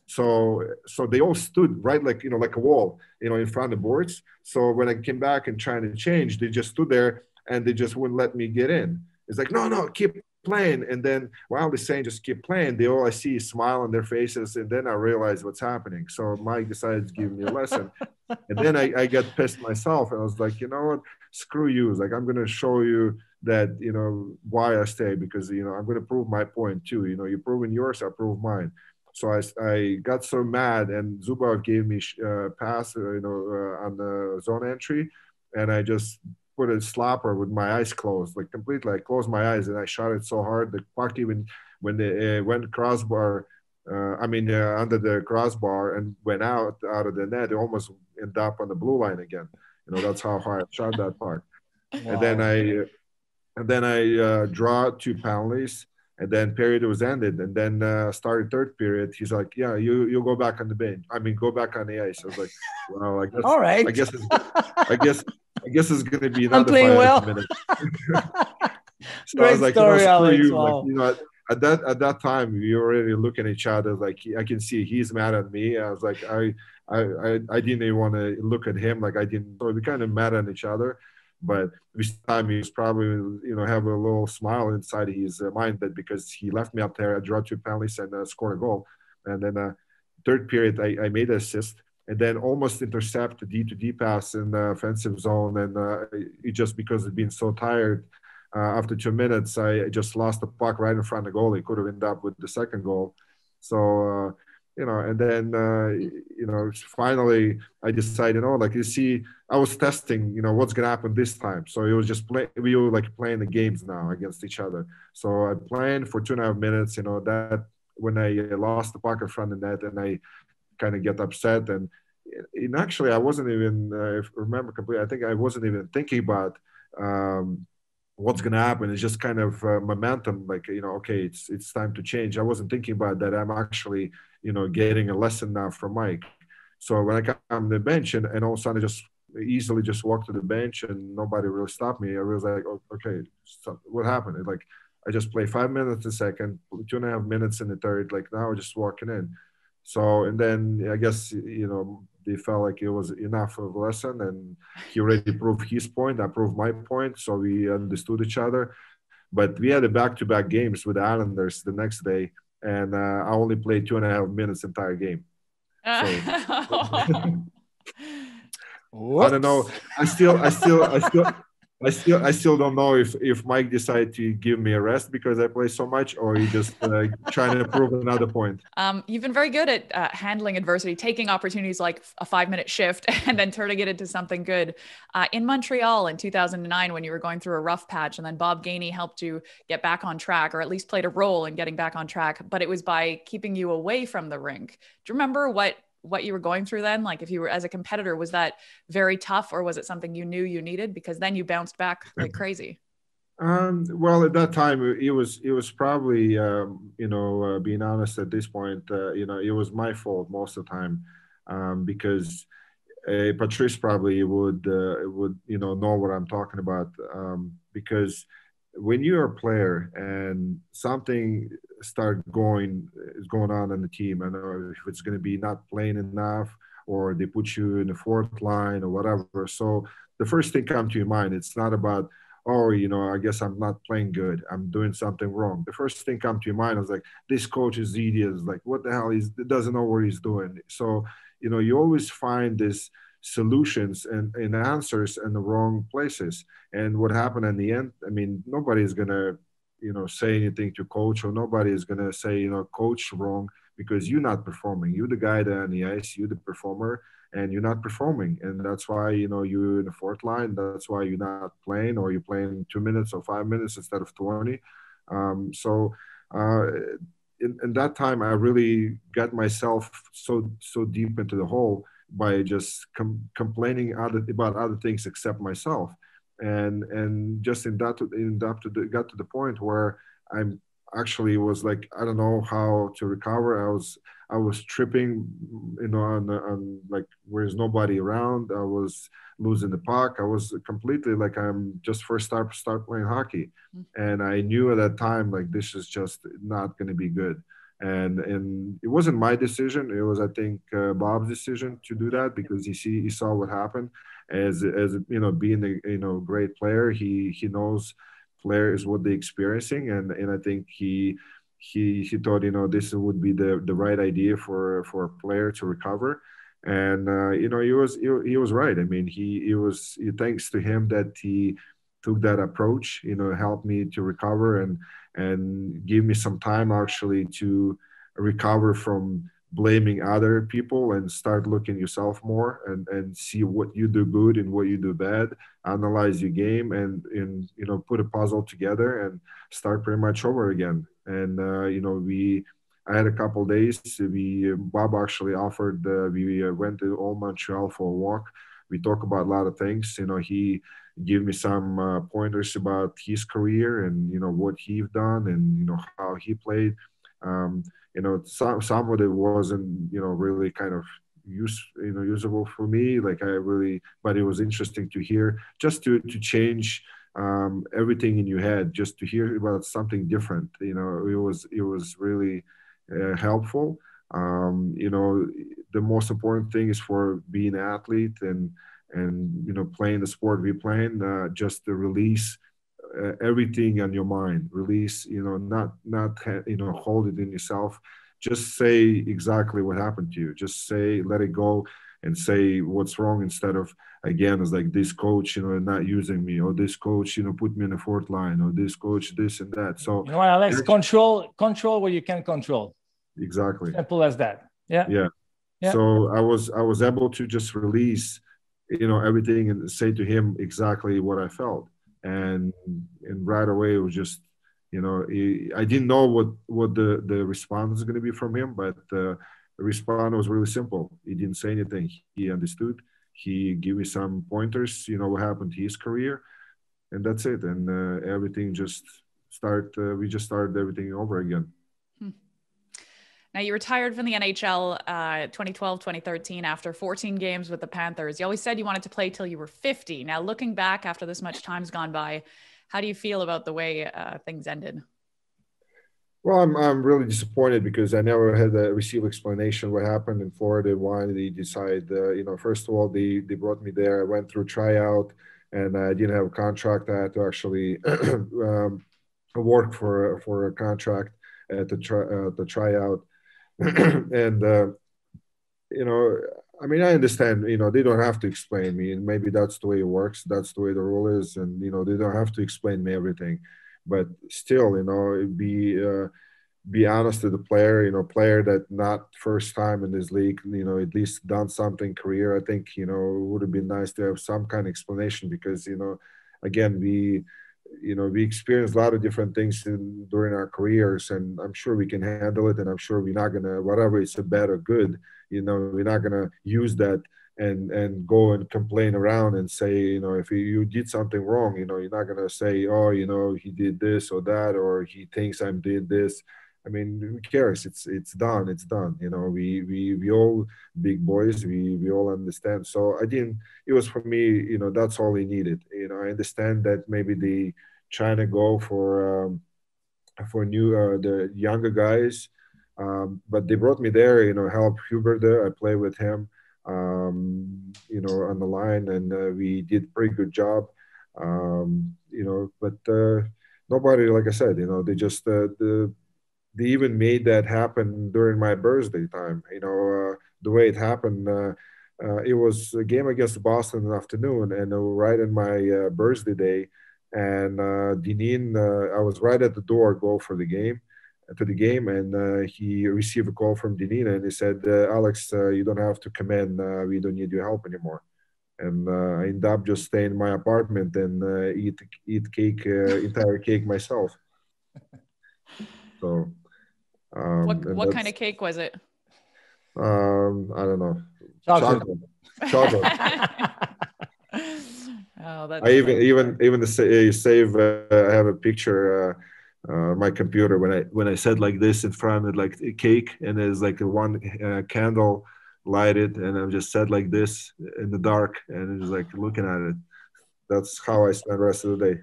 So they all stood right, like, you know, like a wall, you know, in front of the boards. So when I came back and trying to change, they just stood there and they just wouldn't let me get in. It's like, no, keep playing, and then while the Rangers keep playing, they all I see is smile on their faces, and then I realize what's happening. So Mike decided to give me a lesson, and then I got pissed myself, and I was like, you know what, screw you. It's like, I'm gonna show you that, you know, why I stay, because, you know, I'm gonna prove my point too. You know, you're proving yours, I prove mine. So I got so mad, and Zubov gave me a pass, you know, on the zone entry, and I just put a slapper with my eyes closed, like completely. I closed my eyes and I shot it so hard, the puck even when they went crossbar, under the crossbar and went out of the net, it almost ended up on the blue line again. You know, that's how hard I shot that puck. Wow. And then I draw two penalties. And then period was ended, and then started third period. He's like, "Yeah, you go back on the bench. I mean, go back on the ice." I was like, "Well, I guess all right. I guess it's gonna be another 5 minutes." So great, I was like, story, you know, Alex, you. Wow. Like, you know, at that time, we were already looking at each other. Like, I can see he's mad at me. I was like, I didn't even want to look at him. Like, I didn't. So we kind of mad at each other. But this time he was probably, you know, have a little smile inside his mind that because he left me up there, I draw two penalties and scored a goal. And then third period, I made an assist and then almost intercept a D-to-D pass in the offensive zone. And it just because of being so tired, after 2 minutes, I just lost the puck right in front of the goal. It could have ended up with the second goal. So, you know, and then, you know, finally I decided, oh, like you see, I was testing, you know, what's going to happen this time. So it was just we were like playing the games now against each other. So I planned for 2.5 minutes, you know, that when I lost the puck in front of that and I kind of get upset. And in actually, I wasn't even, if I remember completely, I think I wasn't even thinking about what's going to happen. It's just kind of momentum, like, you know, okay, it's time to change. I wasn't thinking about that. I'm actually, you know, getting a lesson now from Mike. So when I got on the bench and all of a sudden I just easily just walked to the bench and nobody really stopped me. I was like, okay, so what happened? It's like, I just play 5 minutes a second, 2.5 minutes in the third, like now just walking in. So, and then I guess, you know, they felt like it was enough of a lesson and he already proved his point, I proved my point. So we understood each other, but we had a back-to-back games with the Islanders the next day. And I only played 2.5 minutes entire game. So. I don't know. I still don't know if Mike decided to give me a rest because I play so much, or he just trying to prove another point. You've been very good at handling adversity, taking opportunities like a 5-minute shift and then turning it into something good. In Montreal in 2009, when you were going through a rough patch, and then Bob Gainey helped you get back on track, or at least played a role in getting back on track, but it was by keeping you away from the rink. Do you remember what you were going through then? Like if you were as a competitor, was that very tough or was it something you knew you needed? Because then you bounced back like crazy. Well, at that time it was probably, you know, being honest at this point, you know, it was my fault most of the time because Patrice probably would, you know what I'm talking about because when you're a player and something is going on the team, I don't know if it's going to be not playing enough or they put you in the fourth line or whatever. So the first thing comes to your mind, it's not about, oh, you know, I guess I'm not playing good, I'm doing something wrong. The first thing comes to your mind, I was like, this coach is idiot, like what the hell, he doesn't know what he's doing. So, you know, you always find this solutions and answers in the wrong places. And what happened in the end, I mean, nobody's going to, you know, say anything to coach, or nobody is going to say, you know, coach wrong because you're not performing. You're the guy there on the ice, you're the performer and you're not performing. And that's why, you know, you're in the fourth line. That's why you're not playing, or you're playing 2 minutes or 5 minutes instead of 20. In that time, I really got myself so deep into the hole by just complaining about other things except myself. And just got to the point where I'm actually was like, I don't know how to recover. I was tripping, you know, on like where's nobody around. I was losing the puck. I was completely like, I'm just first start playing hockey. And I knew at that time, like, this is just not going to be good. And it wasn't my decision. It was, I think, Bob's decision to do that because he saw what happened. As you know, being a, you know, great player, he knows players what they're experiencing, and I think he thought, you know, this would be the right idea for a player to recover. And you know, he was right. I mean, thanks to him that he took that approach, you know, helped me to recover and gave me some time actually to recover from blaming other people and start looking yourself more and see what you do good and what you do bad, analyze your game and you know, put a puzzle together and start pretty much over again. And you know, I had a couple of days. Bob actually offered. We went to all Montreal for a walk. We talked about a lot of things. You know, he gave me some pointers about his career and you know what he's done and you know how he played. You know, some of it wasn't, you know, really kind of usable for me. Like but it was interesting to hear, just to change everything in your head, just to hear about something different. You know, it was really helpful. You know, the most important thing is for being an athlete and you know, playing the sport we're playing, just to release everything on your mind, release, you know, not hold it in yourself. Just say exactly what happened to you. Just say, let it go and say what's wrong, instead of, again, it's like this coach, you know, not using me, or this coach, you know, put me in the fourth line, or this coach, this and that. So, you know what, Alex, control what you can control. Exactly. Simple as that. Yeah. Yeah. Yeah. So I was able to just release, you know, everything and say to him exactly what I felt. And right away, it was just, you know, I didn't know what the response was going to be from him, but the response was really simple. He didn't say anything. He understood. He gave me some pointers, you know, what happened to his career, and that's it. And everything just started everything over again. Now, you retired from the NHL 2012-2013 after 14 games with the Panthers. You always said you wanted to play till you were 50. Now, looking back after this much time's gone by, how do you feel about the way things ended? Well, I'm really disappointed because I never had a received explanation what happened in Florida, why they decided, you know, first of all, they brought me there. I went through tryout and I didn't have a contract. I had to actually work for a contract at the tryout. And, you know, I mean, I understand, you know, they don't have to explain me, and maybe that's the way it works. That's the way the rule is. And, you know, they don't have to explain me everything, but still, you know, be honest to the player, you know, player that not first time in this league, you know, at least done something career. I think, you know, it would have been nice to have some kind of explanation because, you know, again, we experienced a lot of different things during our careers, and I'm sure we can handle it. And I'm sure we're not going to, whatever it's a bad or good, you know, we're not going to use that and go and complain around and say, you know, if you did something wrong, you know, you're not going to say, oh, you know, he did this or that, or he thinks I did this. I mean, who cares? It's done. You know, we all big boys, we all understand. So it was for me, you know, that's all he needed. You know, I understand that maybe they trying to go for new, the younger guys, but they brought me there, you know, help Huber there. I play with him, you know, on the line, and we did pretty good job, you know, but nobody, like I said, you know, they just, they even made that happen during my birthday time. You know, the way it happened, it was a game against Boston in the afternoon, and right in my birthday day. And Dineen, I was right at the door, go for the game, and he received a call from Dineen, and he said, Alex, you don't have to come in. We don't need your help anymore. And I ended up just staying in my apartment and eat cake, entire cake myself. So. What kind of cake was it? I don't know. Chocolate. Oh, that's. I even to save. I have a picture. My computer when I said like this in front of like a cake, and there's like one candle lighted, and I just said like this in the dark, and it's like looking at it. That's how I spent the rest of the day.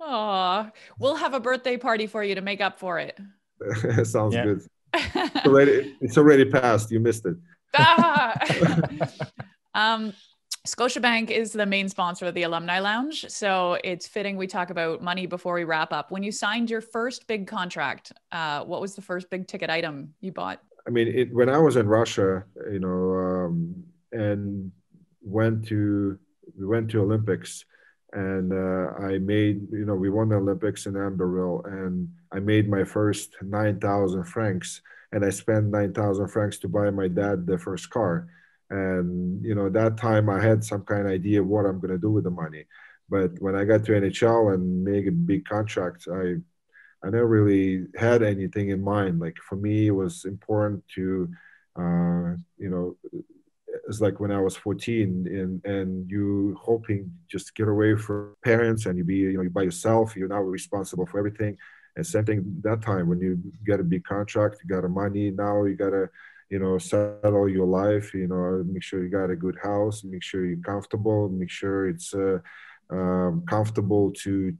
Oh, we'll have a birthday party for you to make up for it. Sounds good. It's already passed. You missed it. Scotiabank is the main sponsor of the Alumni Lounge, so it's fitting we talk about money before we wrap up. When you signed your first big contract, what was the first big ticket item you bought? I mean, when I was in Russia, you know, and we went to Olympics, and I made, you know, we won the Olympics in Amberville, and I made my first 9,000 francs, and I spent 9,000 francs to buy my dad the first car. And, you know, that time I had some kind of idea of what I'm going to do with the money. But when I got to NHL and make a big contract, I never really had anything in mind. Like, for me, it was important to, you know, it's like when I was 14 and you hoping just get away from parents and you be, you know, by yourself, you're not responsible for everything. And same thing that time when you get a big contract, you got money, now you got to, you know, settle your life, you know, make sure you got a good house, make sure you're comfortable, make sure it's comfortable to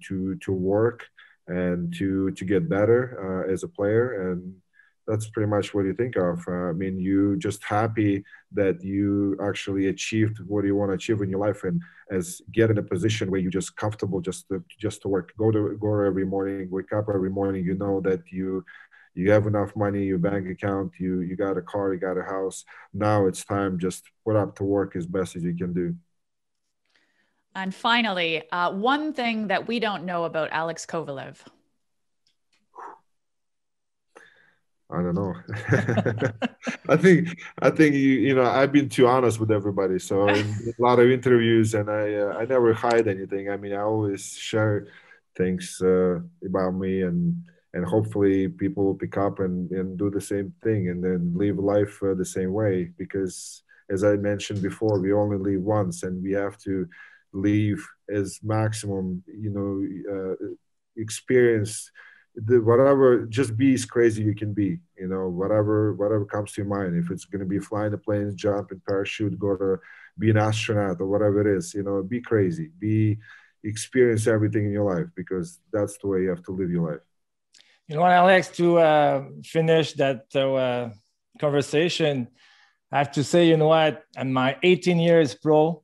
work and to get better as a player. And that's pretty much what you think of. I mean, you just happy that you actually achieved what you want to achieve in your life, and as get in a position where you're just comfortable just to work, go every morning, wake up every morning, you know that you have enough money, your bank account, you got a car, you got a house. Now it's time just put up to work as best as you can do. And finally, one thing that we don't know about Alex Kovalev. I don't know. I think you know, I've been too honest with everybody. So a lot of interviews, and I never hide anything. I mean, I always share things about me, and hopefully people will pick up and do the same thing, and then live life the same way. Because as I mentioned before, we only live once, and we have to live as maximum, you know, experience. Whatever, just be as crazy you can be, you know, whatever comes to your mind. If it's going to be flying a plane, jump in parachute, go to be an astronaut or whatever it is, you know, be crazy, experience everything in your life, because that's the way you have to live your life. You know what, Alex, to finish that conversation, I have to say, you know what, in my 18 years pro,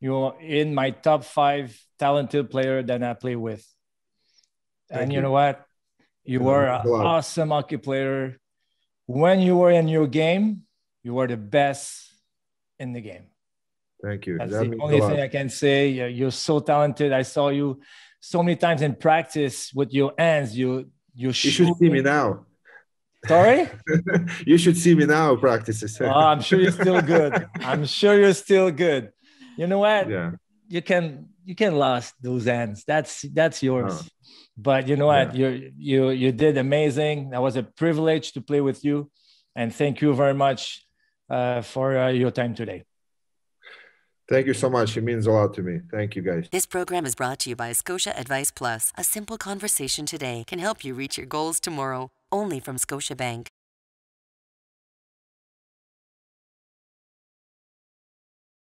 you're in my top 5 talented player that I play with. And you know what? You were an awesome hockey player. When you were in your game, you were the best in the game. Thank you. That's the only thing I can say. You're so talented. I saw you so many times in practice with your hands. You should see me now. Sorry? You should see me now practices. Oh, I'm sure you're still good. I'm sure you're still good. You know what? Yeah. You can lose those hands. That's yours. Oh. But you know what, you did amazing. That was a privilege to play with you, and thank you very much for your time today. Thank you so much. It means a lot to me. Thank you, guys. This program is brought to you by Scotia Advice Plus. A simple conversation today can help you reach your goals tomorrow. Only from Scotiabank.